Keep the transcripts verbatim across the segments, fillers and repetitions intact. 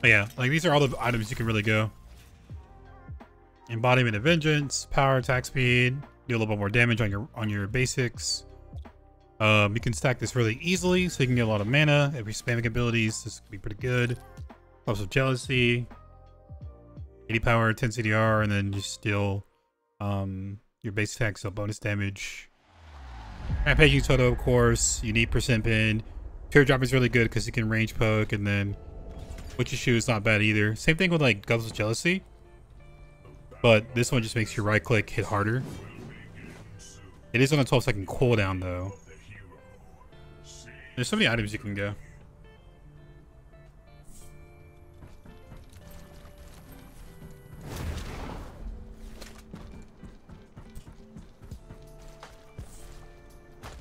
But yeah, like these are all the items you can really go. Embodiment of Vengeance, power attack speed, do a little bit more damage on your on your basics. Um, you can stack this really easily, so you can get a lot of mana. If you're spamming abilities, this could be pretty good. Pulse of Jealousy, eighty power, ten C D R, and then you steal um, your base attack, so bonus damage. Rampaging total, of course. You need percent pin. Teardrop is really good because you can range poke, and then what you shoot is not bad either. Same thing with like Guns of Jealousy, but this one just makes you right click hit harder. It is on a twelve second cooldown though. There's so many items you can go.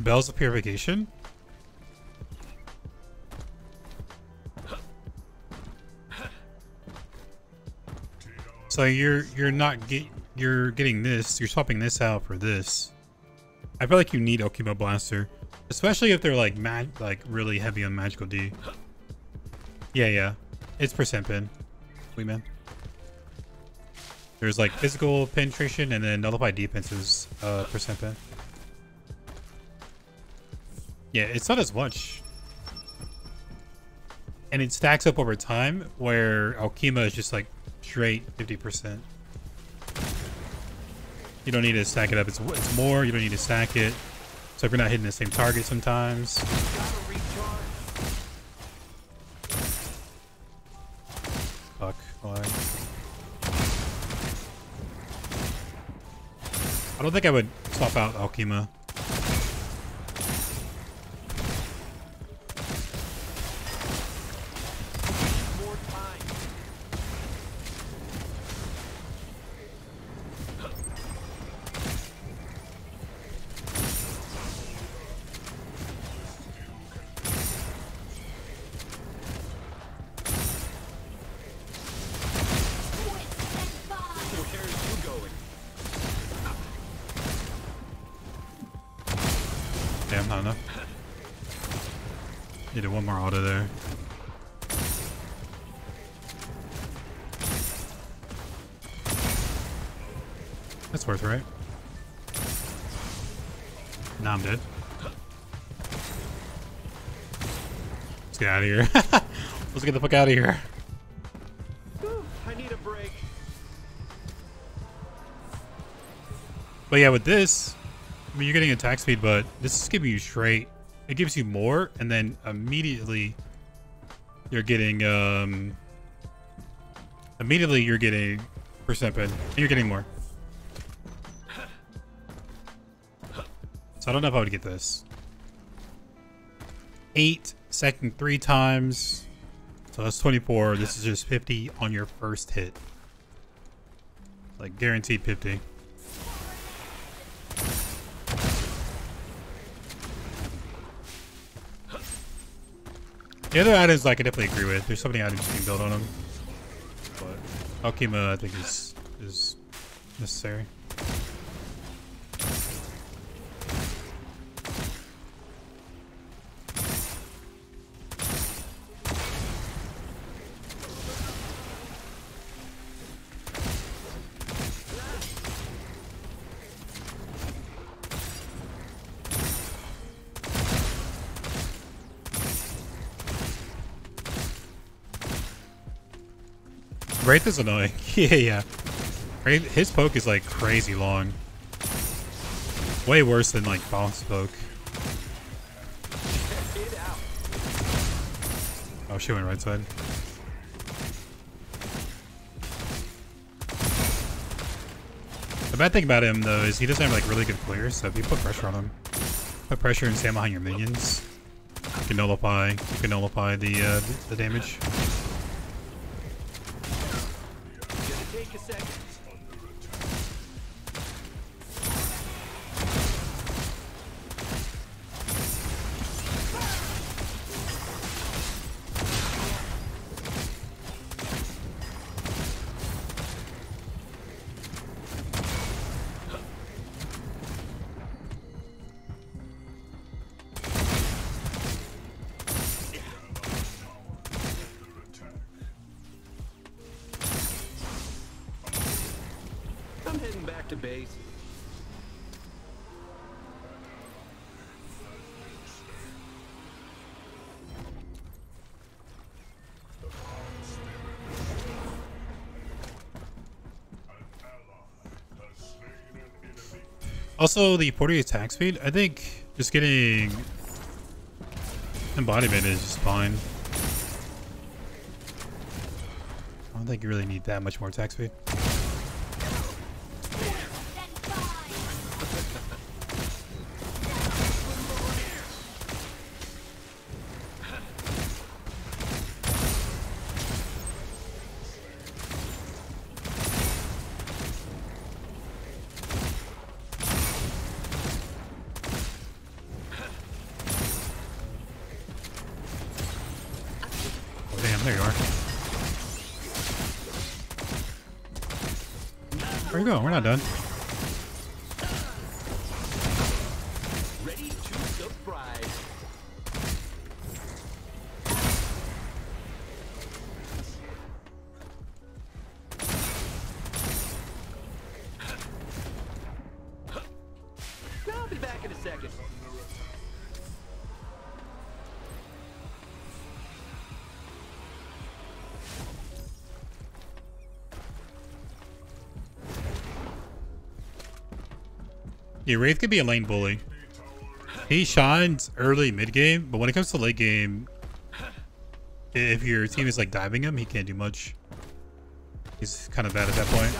Bells of Purification? So you're you're not get you're getting this, you're swapping this out for this. I feel like you need Okhma Blaster, especially if they're like mag like really heavy on magical D. Yeah, yeah, it's percent pin. We man. There's like physical penetration and then nullified defense is uh, percent pin. Yeah, it's not as much. And it stacks up over time where Alkima is just like straight fifty percent. You don't need to stack it up. It's, it's more. You don't need to stack it. So if you're not hitting the same target sometimes. Fuck. Lag. I don't think I would swap out Alkima. Damn, not enough. Needed one more auto there. That's worth, right? Nah, I'm dead. Let's get out of here. Let's get the fuck out of here. I need a break. But yeah, with this, I mean, you're getting attack speed, but this is giving you straight. It gives you more, and then immediately you're getting um immediately you're getting percent pin. You're getting more. So I don't know if I would get this. Eight second three times. So that's twenty-four. This is just fifty on your first hit. Like guaranteed fifty. The other items I can definitely agree with. There's so many items you can build on them. But Alkima, I think, is, is necessary. Wraith is annoying. Yeah, yeah. Wraith, his poke is like crazy long. Way worse than like bounce poke. Oh, she went right side. The bad thing about him though is he doesn't have like really good clears, so if you put pressure on him, put pressure and stand behind your minions, you can nullify. You can nullify the uh, the damage. back to base. Also, the forty attack speed, I think just getting Embodiment is just fine. I don't think you really need that much more attack speed. Go. We're not done. Ready to surprise. I'll be back in a second. Yeah, Wraith could be a lane bully. He shines early mid-game, but when it comes to late game, if your team is like diving him, he can't do much. He's kind of bad at that point.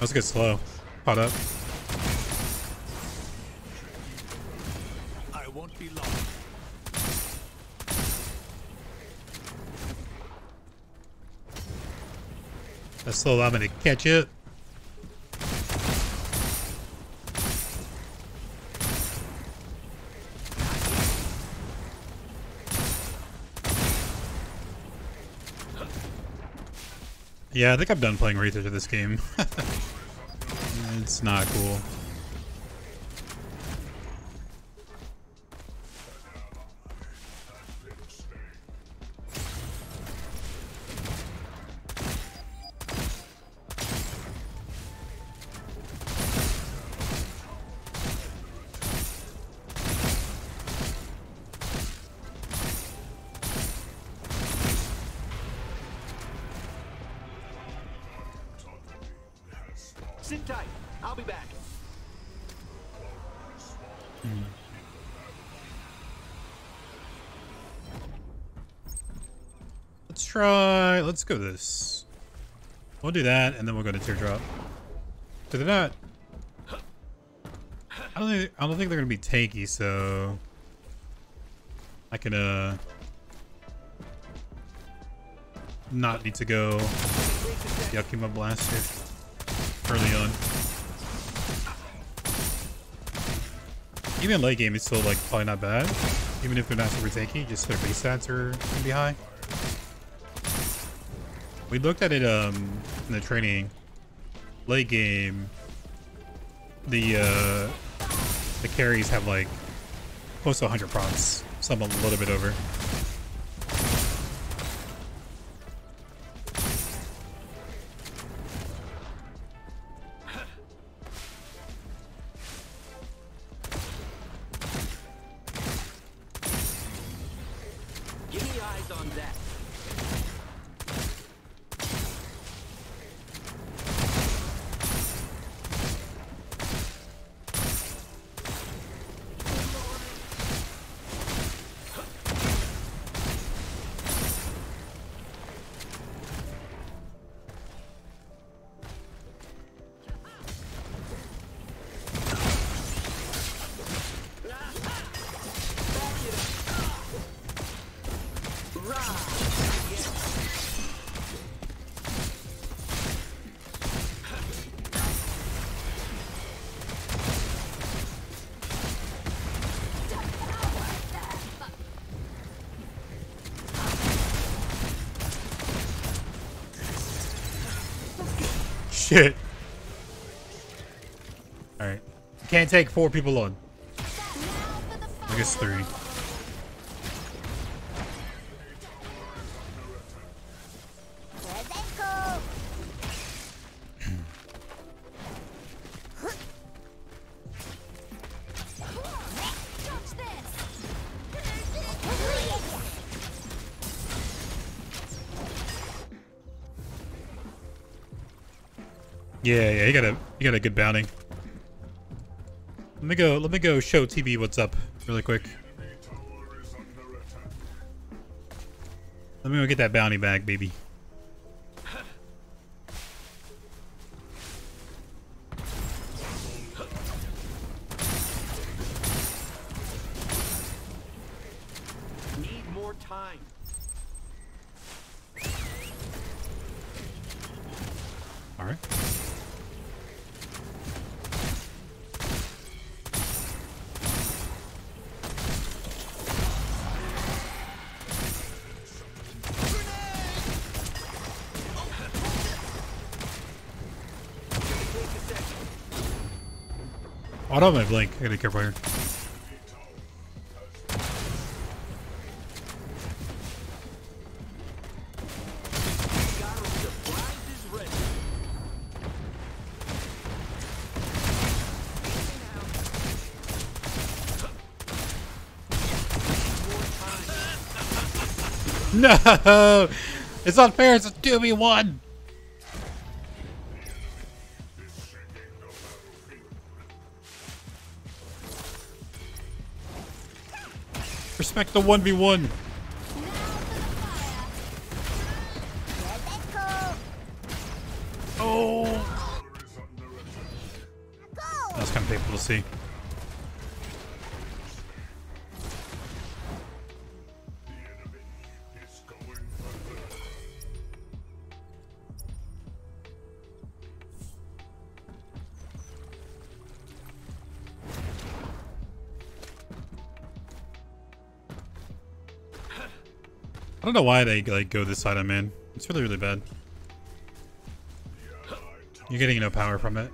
Let's get slow. Caught up. I won't be long. That's slow. I'm gonna catch it. Yeah, I think I'm done playing Wraith after this game. It's not cool. Sit tight. I'll be back. Mm. Let's try. Let's go this. We'll do that, and then we'll go to Teardrop. Did they not? I don't think. I don't think they're gonna be tanky, so I can uh not need to go Yakima Blaster early on. Even late game, it's still like probably not bad. Even if they're not super tanky, just their base stats are gonna be high. We looked at it um, in the training. Late game, the uh, the carries have like close to one hundred procs, some a little bit over. Right. shit. Alright. Can't take four people on. I guess three. Yeah, yeah, you got a you got a good bounty. Let me go. Let me go show T B what's up really quick. Let me go get that bounty back, baby. Need more time. All right. Oh, I don't have my blink. I gotta be careful here. No! It's not fair. It's a two v one! Respect the one v one. Oh! That's kind of painful to see. I don't know why they like go this side I'm in. It's really, really bad. You're getting no power from it.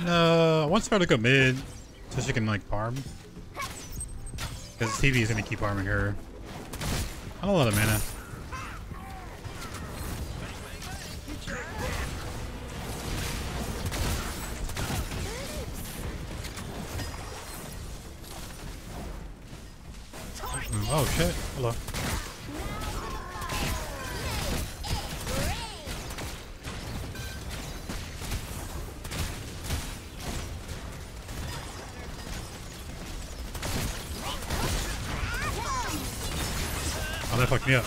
No, I want her to go mid so she can like farm. Because T V is gonna keep farming her. Not a lot of mana. Oh shit! Hello. Oh, that fucked me up.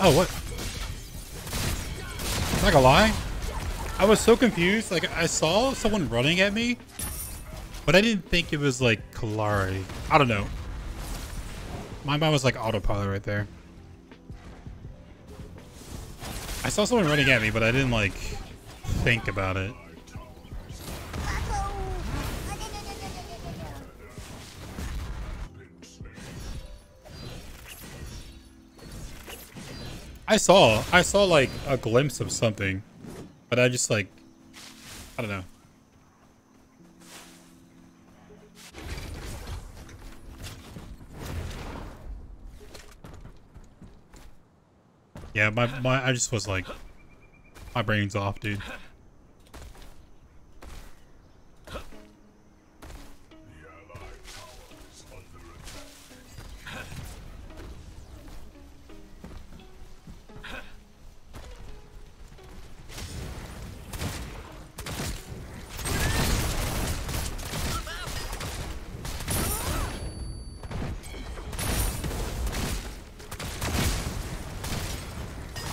Oh, what? I'm not gonna lie. I was so confused. Like, I saw someone running at me, but I didn't think it was like Kalari. I don't know. My mind was like autopilot right there. I saw someone running at me, but I didn't like think about it. I saw, I saw like a glimpse of something, but I just like, I don't know. Yeah, my, my, I just was like, my brain's off, dude.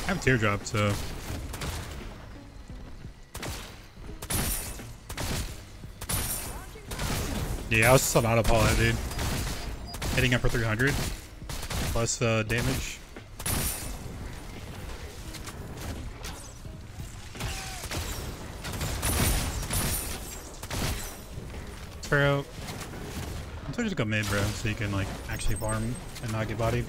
I have Teardrop, so yeah, I was just on autopilot, dude. Hitting up for three hundred plus uh, damage. Sparrow, I'm trying to go mid, bro, so you can like actually farm and not get bodied.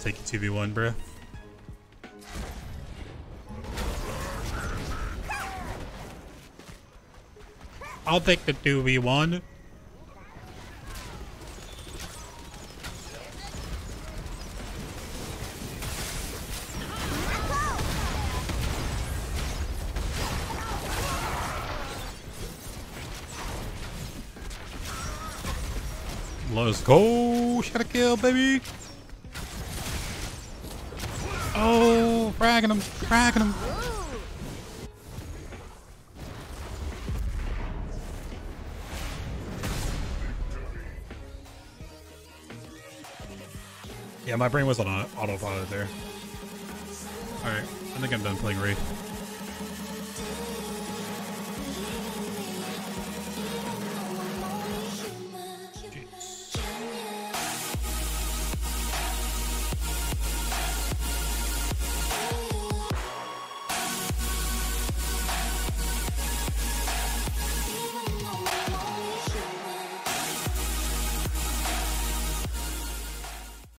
Take you two v one, bro. I'll take the two v one. Let's go. Shot a kill, baby. Oh, fragging him, fragging him. Yeah, my brain was on autopilot there. All right, I think I'm done playing Wraith.